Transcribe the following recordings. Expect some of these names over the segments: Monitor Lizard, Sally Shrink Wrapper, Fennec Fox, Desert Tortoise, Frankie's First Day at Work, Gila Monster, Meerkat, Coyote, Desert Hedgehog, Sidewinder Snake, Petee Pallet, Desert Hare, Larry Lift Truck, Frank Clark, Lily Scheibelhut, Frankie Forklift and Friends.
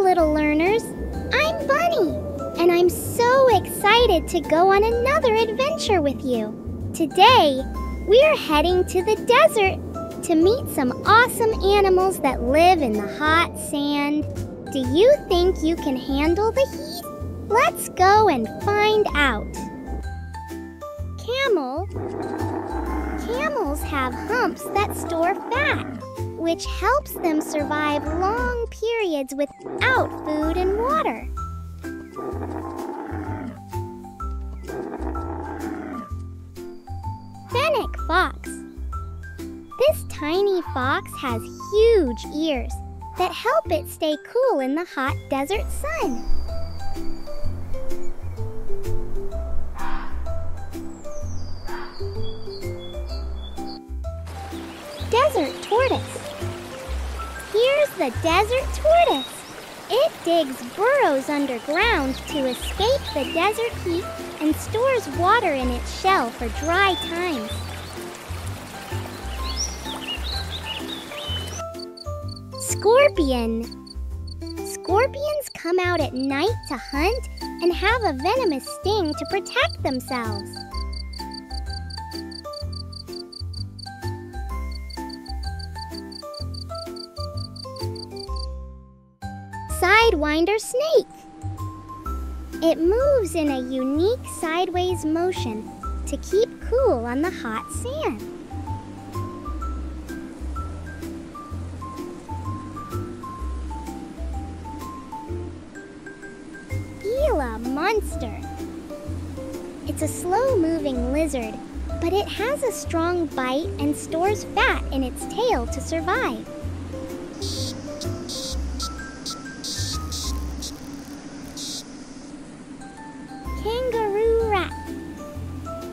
little learners. I'm Bunny, and I'm so excited to go on another adventure with you. Today, we're heading to the desert to meet some awesome animals that live in the hot sand. Do you think you can handle the heat? Let's go and find out. Camels have humps that store fat, which helps them survive long periods without food and water. Fennec Fox. This tiny fox has huge ears that help it stay cool in the hot desert sun. Desert Tortoise. Here's the desert tortoise. It digs burrows underground to escape the desert heat and stores water in its shell for dry times. Scorpion. Scorpions come out at night to hunt and have a venomous sting to protect themselves. Sidewinder Snake. It moves in a unique sideways motion to keep cool on the hot sand. Gila Monster. It's a slow-moving lizard, but it has a strong bite and stores fat in its tail to survive.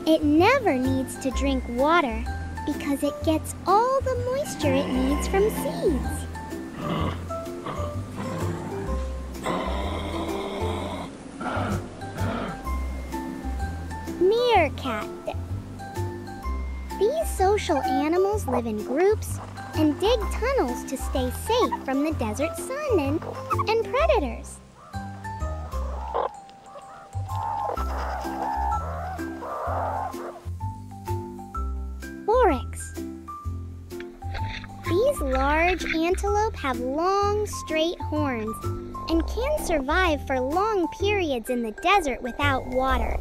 It never needs to drink water because it gets all the moisture it needs from seeds. Meerkat. These social animals live in groups and dig tunnels to stay safe from the desert sun and predators. These large antelope have long, straight horns and can survive for long periods in the desert without water.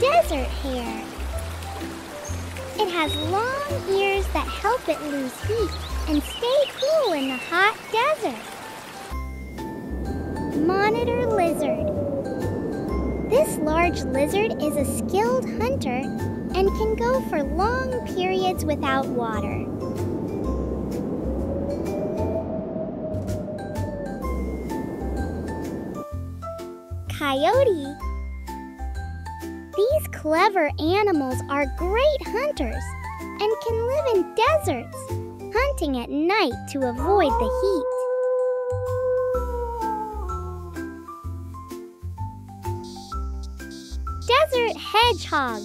Desert hare. It has long ears that help it lose heat and stay cool in the hot desert. Monitor lizard. This large lizard is a skilled hunter and can go for long periods without water. Coyote. These clever animals are great hunters and can live in deserts, hunting at night to avoid the heat. Desert Hedgehog.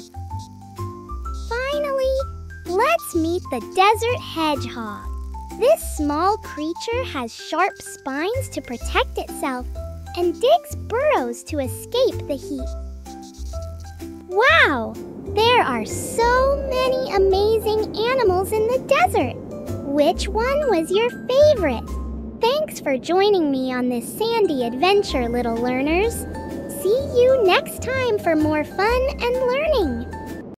Finally, let's meet the Desert Hedgehog. This small creature has sharp spines to protect itself and digs burrows to escape the heat. Wow! There are so many amazing animals in the desert! Which one was your favorite? Thanks for joining me on this sandy adventure, little learners. See you next time for more fun and learning!